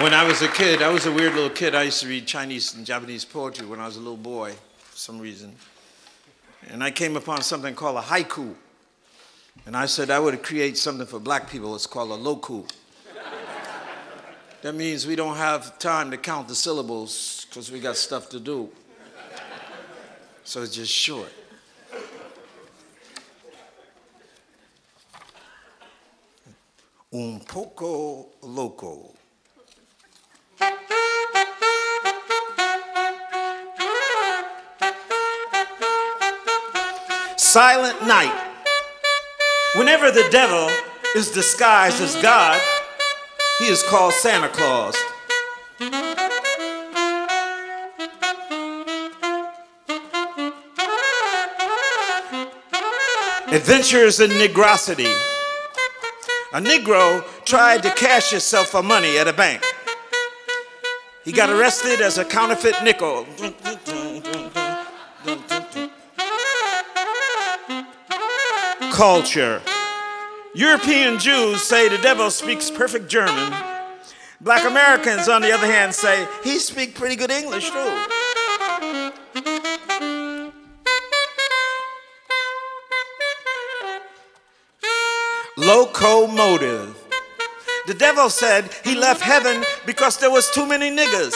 When I was a kid, I was a weird little kid. I used to read Chinese and Japanese poetry when I was a little boy, for some reason. And I came upon something called a haiku. And I said, I would create something for black people. It's called a loku. That means we don't have time to count the syllables because we got stuff to do. So it's just short. Un poco loco. Silent night. Whenever the devil is disguised as God, he is called Santa Claus. Adventures in Negrosity. A Negro tried to cash himself for money at a bank. He got arrested as a counterfeit nickel. Culture. European Jews say the devil speaks perfect German. Black Americans, on the other hand, say he speaks pretty good English, too. Locomotive. The devil said he left heaven because there was too many niggas.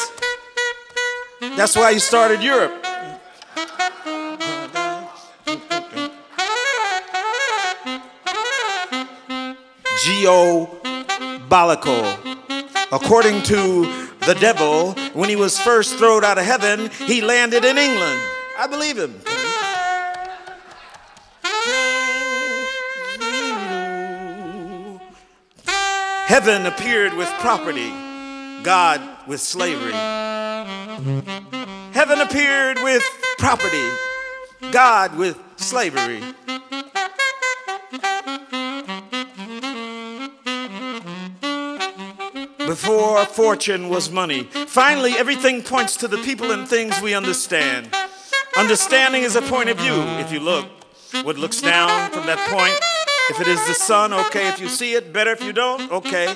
That's why he started Europe. Geobolical. According to the devil, when he was first thrown out of heaven, he landed in England. I believe him. Heaven appeared with property, God with slavery. Heaven appeared with property, God with slavery. Before fortune was money. Finally, everything points to the people and things we understand. Understanding is a point of view. If you look, what looks down from that point, if it is the sun, okay. If you see it, better. If you don't, okay.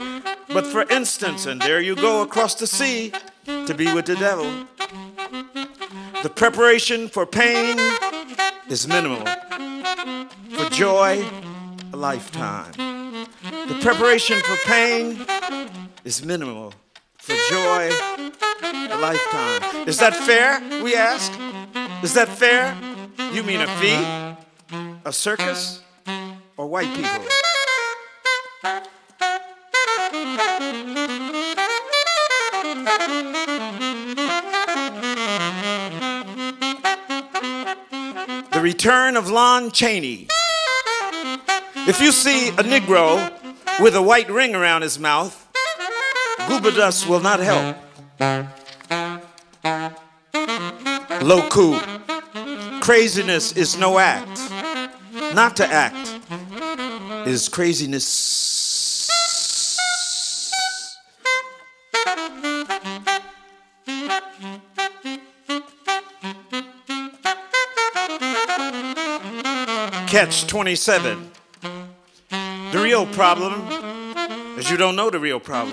But for instance, and there you go across the sea to be with the devil. The preparation for pain is minimal. For joy, a lifetime. The preparation for pain is minimal. For joy, a lifetime. Is that fair, we ask? Is that fair? You mean a fee? A circus? Or white people. The return of Lon Chaney. If you see a Negro with a white ring around his mouth, goober dust will not help. Loku. Craziness is no act. Not to act is craziness. Catch 27. The real problem is you don't know the real problem.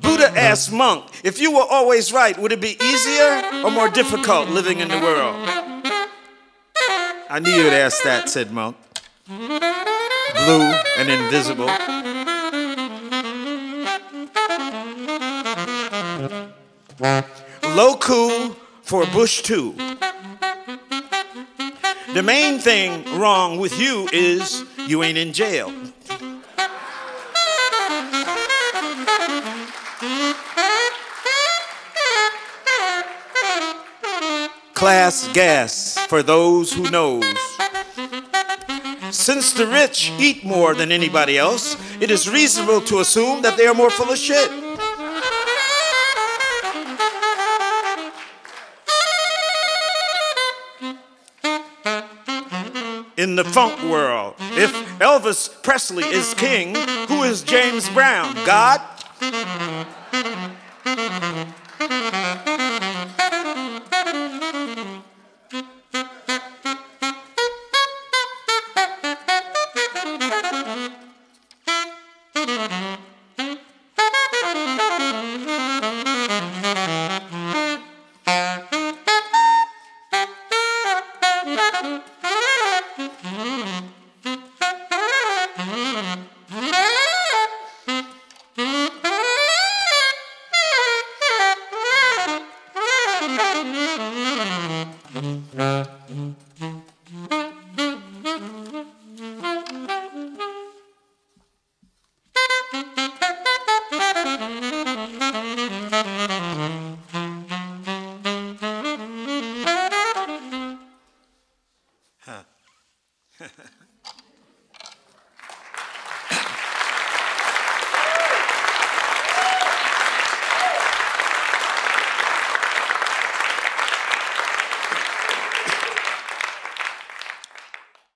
Buddha asked Monk, if you were always right, would it be easier or more difficult living in the world? I knew you'd ask that, said Monk. Blue and invisible. Loku for Bush 2. The main thing wrong with you is you ain't in jail. Class gas for those who knows. Since the rich eat more than anybody else, it is reasonable to assume that they are more full of shit. In the funk world, if Elvis Presley is king, who is James Brown? God?